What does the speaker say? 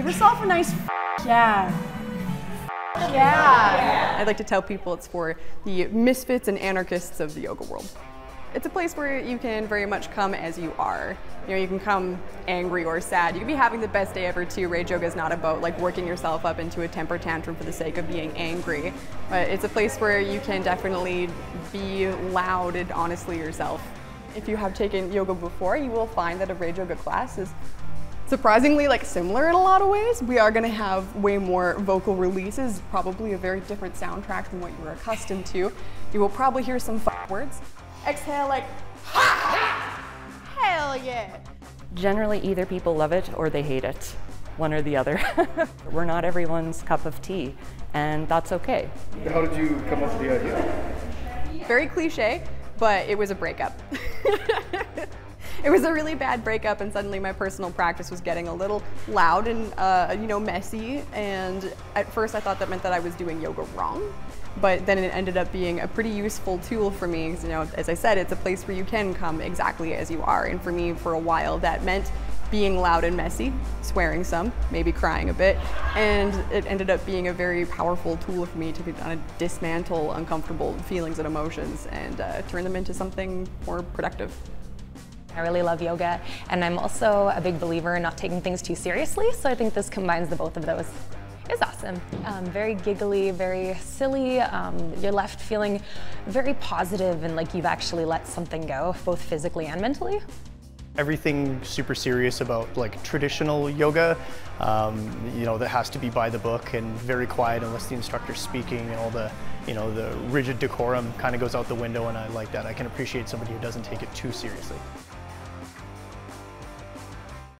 Give yourself a nice yeah. Yeah. I'd like to tell people it's for the misfits and anarchists of the yoga world. It's a place where you can very much come as you are. You know, you can come angry or sad. You can be having the best day ever too. Rage yoga is not about like working yourself up into a temper tantrum for the sake of being angry. But it's a place where you can definitely be loud and honestly yourself. If you have taken yoga before, you will find that a Rage yoga class is surprisingly like similar in a lot of ways. We are going to have way more vocal releases, probably a very different soundtrack than what you were accustomed to. You will probably hear some words. Exhale like, ha! Hell yeah! Generally either people love it or they hate it, one or the other. We're not everyone's cup of tea, and that's okay. How did you come up with the idea? Very cliche, but it was a breakup. It was a really bad breakup, and suddenly my personal practice was getting a little loud and you know, messy, and at first I thought that meant that I was doing yoga wrong, but then it ended up being a pretty useful tool for me. You know, as I said, it's a place where you can come exactly as you are, and for me, for a while, that meant being loud and messy, swearing some, maybe crying a bit, and it ended up being a very powerful tool for me to kind of dismantle uncomfortable feelings and emotions and turn them into something more productive. I really love yoga, and I'm also a big believer in not taking things too seriously, so I think this combines the both of those. It's awesome. Very giggly, very silly. You're left feeling very positive and like you've actually let something go, both physically and mentally. Everything super serious about like traditional yoga, you know, that has to be by the book and very quiet unless the instructor's speaking, and all the, you know, the rigid decorum kind of goes out the window, and I like that. I can appreciate somebody who doesn't take it too seriously.